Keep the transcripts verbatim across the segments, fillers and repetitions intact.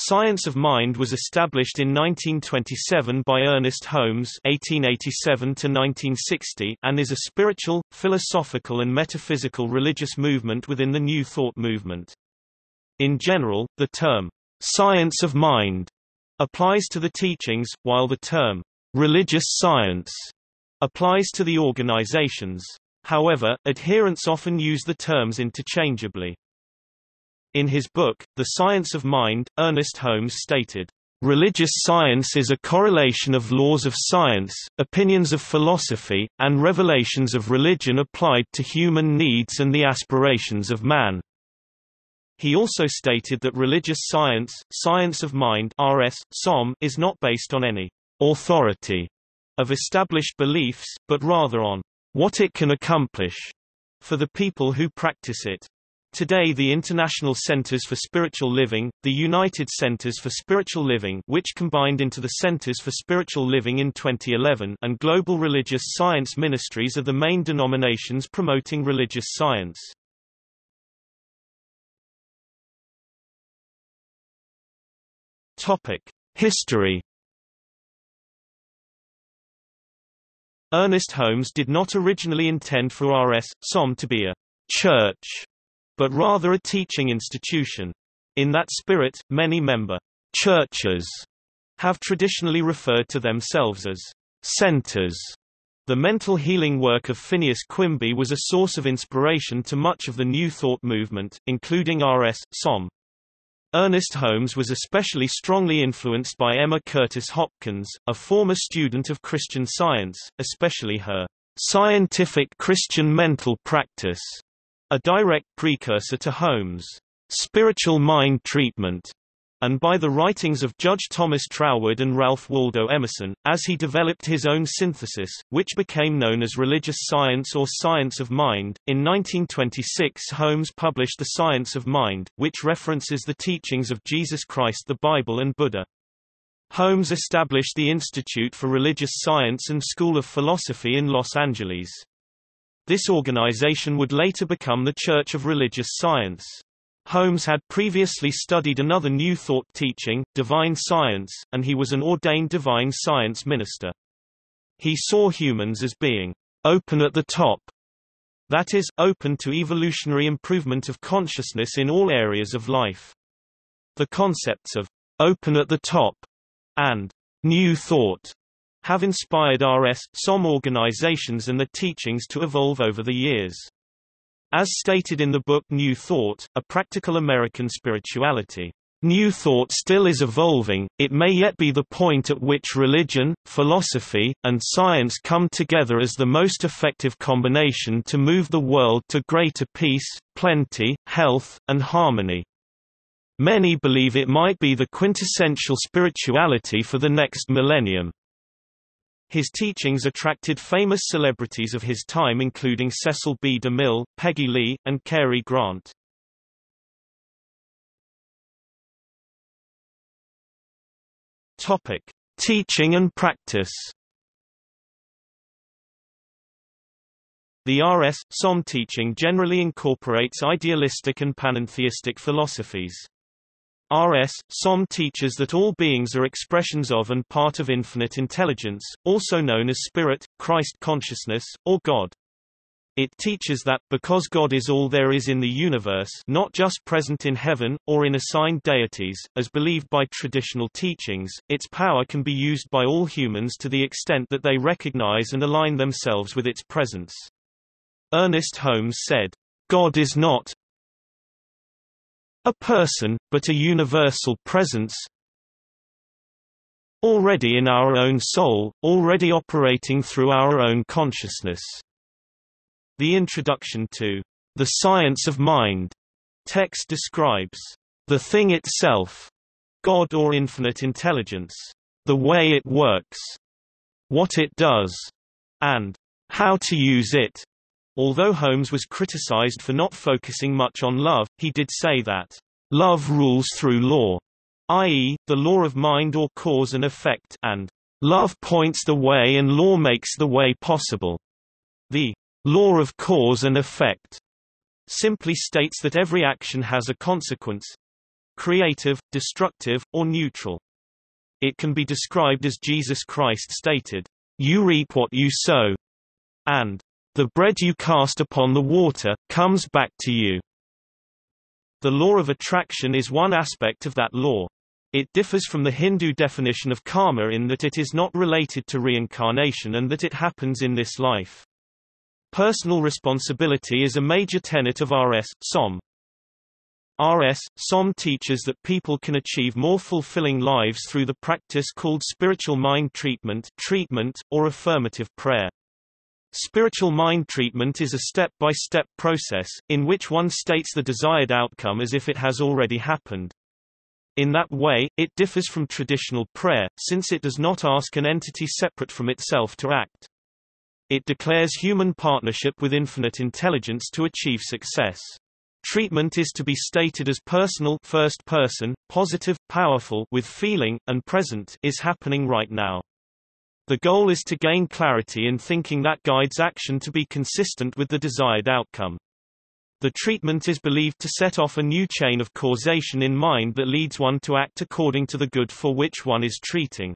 Science of Mind was established in nineteen twenty-seven by Ernest Holmes (eighteen eighty-seven to nineteen sixty) and is a spiritual, philosophical and metaphysical religious movement within the New Thought movement. In general, the term, "Science of Mind" applies to the teachings, while the term, "Religious Science" applies to the organizations. However, adherents often use the terms interchangeably. In his book, The Science of Mind, Ernest Holmes stated, "Religious science is a correlation of laws of science, opinions of philosophy, and revelations of religion applied to human needs and the aspirations of man." He also stated that religious science, Science of Mind (R S S O M), is not based on any authority of established beliefs, but rather on what it can accomplish for the people who practice it. Today the International Centers for Spiritual Living, the United Centers for Spiritual Living, which combined into the Centers for Spiritual Living in twenty eleven, and Global Religious Science Ministries are the main denominations promoting religious science. History. Ernest Holmes did not originally intend for R S S O M to be a church, but rather a teaching institution. In that spirit, many member churches have traditionally referred to themselves as centers. The mental healing work of Phineas Quimby was a source of inspiration to much of the New Thought movement, including R S S O M. Ernest Holmes was especially strongly influenced by Emma Curtis Hopkins, a former student of Christian Science, especially her scientific Christian mental practice, a direct precursor to Holmes' spiritual mind treatment, and by the writings of Judge Thomas Troward and Ralph Waldo Emerson, as he developed his own synthesis, which became known as Religious Science or Science of Mind. In nineteen twenty-six, Holmes published The Science of Mind, which references the teachings of Jesus Christ, the Bible, and Buddha. Holmes established the Institute for Religious Science and School of Philosophy in Los Angeles. This organization would later become the Church of Religious Science. Holmes had previously studied another New Thought teaching, Divine Science, and he was an ordained Divine Science minister. He saw humans as being open at the top, that is, open to evolutionary improvement of consciousness in all areas of life. The concepts of open at the top and New Thought have inspired R S S O M organizations and their teachings to evolve over the years. As stated in the book New Thought, A Practical American Spirituality, New Thought still is evolving, it may yet be the point at which religion, philosophy, and science come together as the most effective combination to move the world to greater peace, plenty, health, and harmony. Many believe it might be the quintessential spirituality for the next millennium. His teachings attracted famous celebrities of his time including Cecil B DeMille, Peggy Lee, and Cary Grant. Topic: Teaching and practice. The R S S O M teaching generally incorporates idealistic and panentheistic philosophies. R S S O M teaches that all beings are expressions of and part of infinite intelligence, also known as spirit, Christ consciousness, or God. It teaches that, because God is all there is in the universe, not just present in heaven, or in assigned deities, as believed by traditional teachings, its power can be used by all humans to the extent that they recognize and align themselves with its presence. Ernest Holmes said, "God is not a person, but a universal presence already in our own soul, already operating through our own consciousness." The introduction to The Science of Mind text describes the thing itself, God or infinite intelligence, the way it works, what it does, and how to use it. Although Holmes was criticized for not focusing much on love, he did say that, "Love rules through law," that is, the law of mind or cause and effect, and "Love points the way and law makes the way possible." The law of cause and effect simply states that every action has a consequence, creative, destructive, or neutral. It can be described as Jesus Christ stated, "You reap what you sow," and "The bread you cast upon the water comes back to you." The law of attraction is one aspect of that law. It differs from the Hindu definition of karma in that it is not related to reincarnation and that it happens in this life. Personal responsibility is a major tenet of R S Somm. R S Somm teaches that people can achieve more fulfilling lives through the practice called spiritual mind treatment, treatment, or affirmative prayer. Spiritual mind treatment is a step-by-step process, in which one states the desired outcome as if it has already happened. In that way, it differs from traditional prayer, since it does not ask an entity separate from itself to act. It declares human partnership with infinite intelligence to achieve success. Treatment is to be stated as personal, first person, positive, powerful, with feeling, and present, is happening right now. The goal is to gain clarity in thinking that guides action to be consistent with the desired outcome. The treatment is believed to set off a new chain of causation in mind that leads one to act according to the good for which one is treating.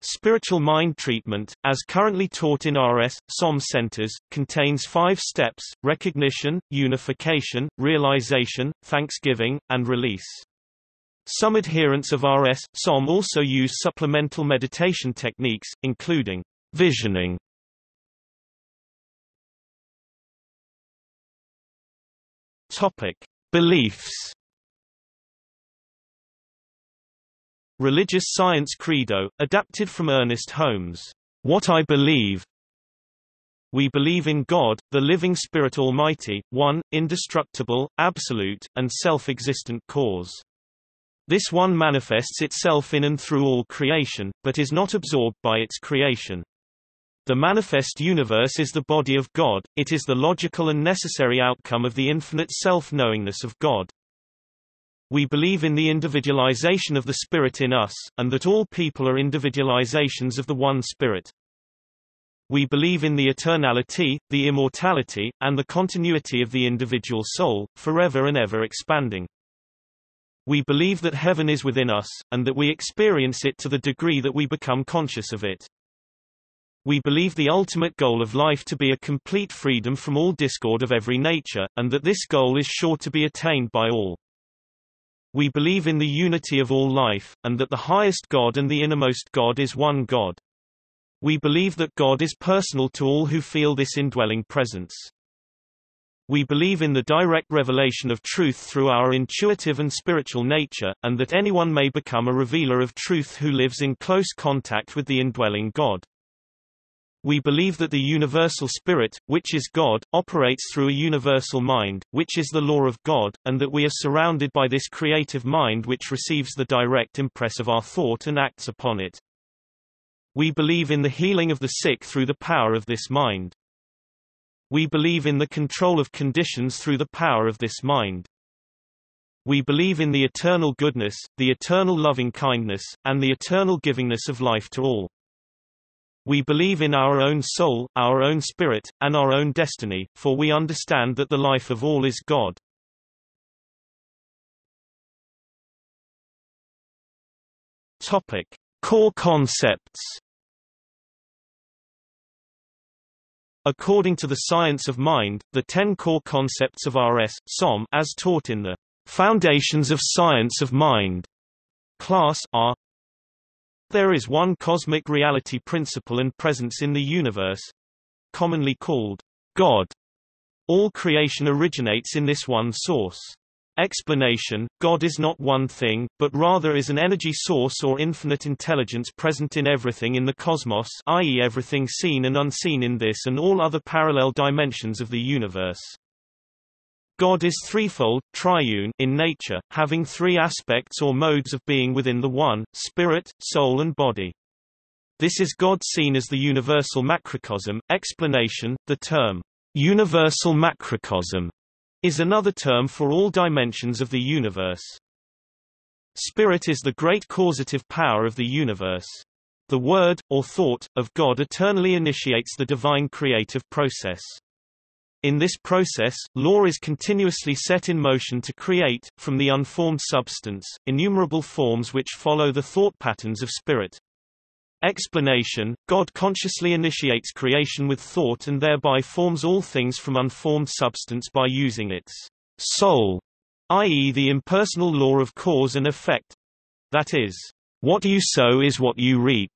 Spiritual mind treatment, as currently taught in R S Somm centers, contains five steps: recognition, unification, realization, thanksgiving, and release. Some adherents of R S Somm also use supplemental meditation techniques, including visioning. Topic: Beliefs. Religious Science Credo, adapted from Ernest Holmes. What I Believe. We believe in God, the living Spirit Almighty, one, indestructible, absolute, and self-existent cause. This one manifests itself in and through all creation, but is not absorbed by its creation. The manifest universe is the body of God, it is the logical and necessary outcome of the infinite self-knowingness of God. We believe in the individualization of the Spirit in us, and that all people are individualizations of the One Spirit. We believe in the eternality, the immortality, and the continuity of the individual soul, forever and ever expanding. We believe that heaven is within us, and that we experience it to the degree that we become conscious of it. We believe the ultimate goal of life to be a complete freedom from all discord of every nature, and that this goal is sure to be attained by all. We believe in the unity of all life, and that the highest God and the innermost God is one God. We believe that God is personal to all who feel this indwelling presence. We believe in the direct revelation of truth through our intuitive and spiritual nature, and that anyone may become a revealer of truth who lives in close contact with the indwelling God. We believe that the universal Spirit, which is God, operates through a universal mind, which is the law of God, and that we are surrounded by this creative mind which receives the direct impress of our thought and acts upon it. We believe in the healing of the sick through the power of this mind. We believe in the control of conditions through the power of this mind. We believe in the eternal goodness, the eternal loving kindness, and the eternal givingness of life to all. We believe in our own soul, our own spirit, and our own destiny, for we understand that the life of all is God. Topic: Core concepts. According to the Science of Mind, the ten core concepts of R S Somm, as taught in the Foundations of Science of Mind class, are: there is one cosmic reality principle and presence in the universe, commonly called God. All creation originates in this one source. Explanation: God is not one thing, but rather is an energy source or infinite intelligence present in everything in the cosmos, that is everything seen and unseen in this and all other parallel dimensions of the universe. God is threefold, triune, in nature, having three aspects or modes of being within the one, spirit, soul and body. This is God seen as the universal macrocosm. Explanation: the term, universal macrocosm, is another term for all dimensions of the universe. Spirit is the great causative power of the universe. The word, or thought, of God eternally initiates the divine creative process. In this process, law is continuously set in motion to create, from the unformed substance, innumerable forms which follow the thought patterns of spirit. Explanation: God consciously initiates creation with thought and thereby forms all things from unformed substance by using its soul, that is the impersonal law of cause and effect. That is, what you sow is what you reap.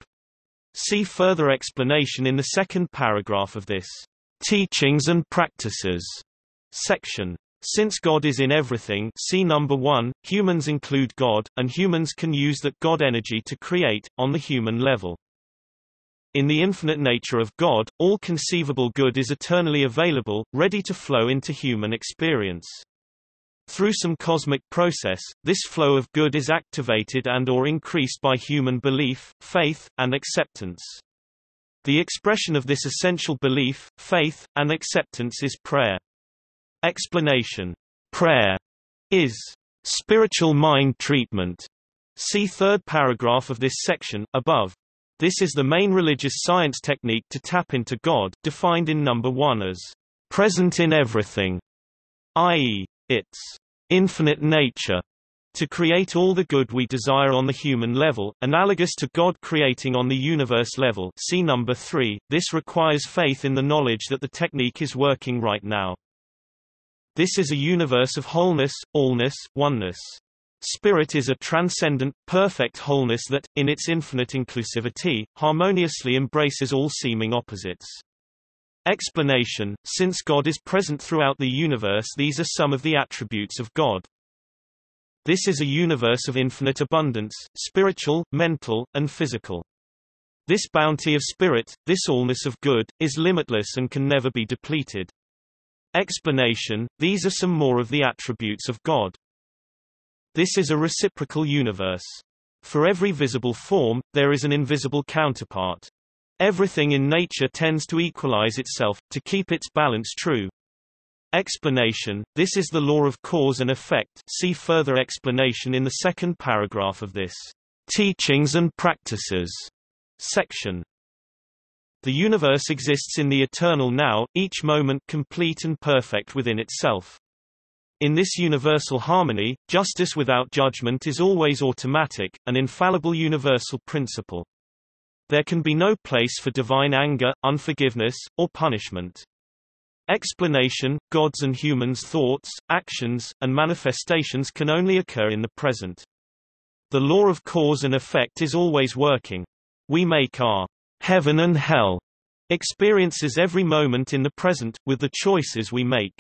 See further explanation in the second paragraph of this Teachings and Practices section. Since God is in everything, see number one, humans include God, and humans can use that God energy to create, on the human level. In the infinite nature of God, all conceivable good is eternally available, ready to flow into human experience. Through some cosmic process, this flow of good is activated and or increased by human belief, faith, and acceptance. The expression of this essential belief, faith, and acceptance is prayer. Explanation. Prayer is spiritual mind treatment. See third paragraph of this section, above. This is the main religious science technique to tap into God, defined in number one as present in everything, that is, its infinite nature, to create all the good we desire on the human level, analogous to God creating on the universe level. See number three. This requires faith in the knowledge that the technique is working right now. This is a universe of wholeness, allness, oneness. Spirit is a transcendent, perfect wholeness that, in its infinite inclusivity, harmoniously embraces all seeming opposites. Explanation: since God is present throughout the universe, these are some of the attributes of God. This is a universe of infinite abundance, spiritual, mental, and physical. This bounty of spirit, this allness of good, is limitless and can never be depleted. Explanation: these are some more of the attributes of God. This is a reciprocal universe. For every visible form, there is an invisible counterpart. Everything in nature tends to equalize itself, to keep its balance true. Explanation: this is the law of cause and effect. See further explanation in the second paragraph of this Teachings and Practices section. The universe exists in the eternal now, each moment complete and perfect within itself. In this universal harmony, justice without judgment is always automatic, an infallible universal principle. There can be no place for divine anger, unforgiveness, or punishment. Explanation: God's and humans' thoughts, actions, and manifestations can only occur in the present. The law of cause and effect is always working. We make our heaven and hell experiences every moment in the present, with the choices we make.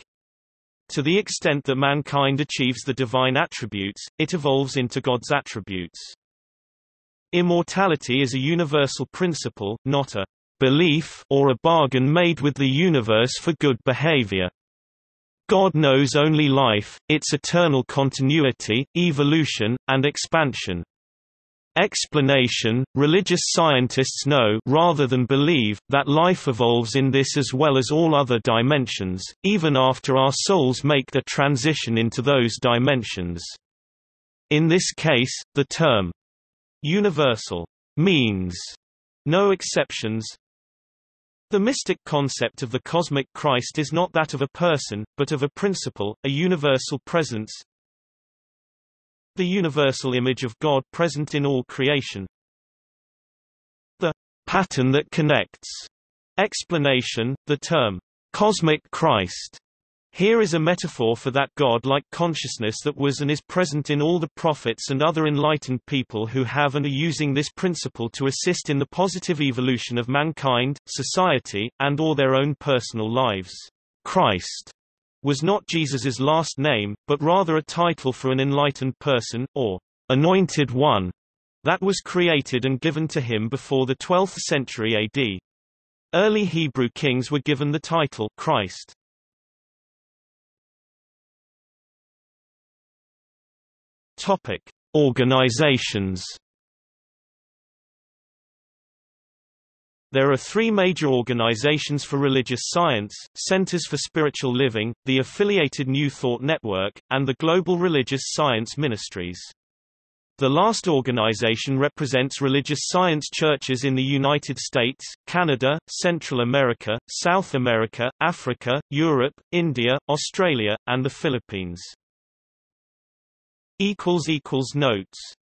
To the extent that mankind achieves the divine attributes, it evolves into God's attributes. Immortality is a universal principle, not a belief or a bargain made with the universe for good behavior. God knows only life, its eternal continuity, evolution, and expansion. Explanation: religious scientists know, rather than believe, that life evolves in this as well as all other dimensions, even after our souls make the transition into those dimensions. In this case, the term universal means no exceptions. The mystic concept of the cosmic Christ is not that of a person, but of a principle, a universal presence. The universal image of God present in all creation. The pattern that connects. Explanation: the term cosmic Christ here is a metaphor for that God-like consciousness that was and is present in all the prophets and other enlightened people who have and are using this principle to assist in the positive evolution of mankind, society, and or their own personal lives. Christ was not Jesus's last name, but rather a title for an enlightened person, or anointed one, that was created and given to him before the twelfth century A D. Early Hebrew kings were given the title Christ. Topic: organizations. There are three major organizations for religious science: Centers for Spiritual Living, the Affiliated New Thought Network, and the Global Religious Science Ministries. The last organization represents religious science churches in the United States, Canada, Central America, South America, Africa, Europe, India, Australia, and the Philippines. Notes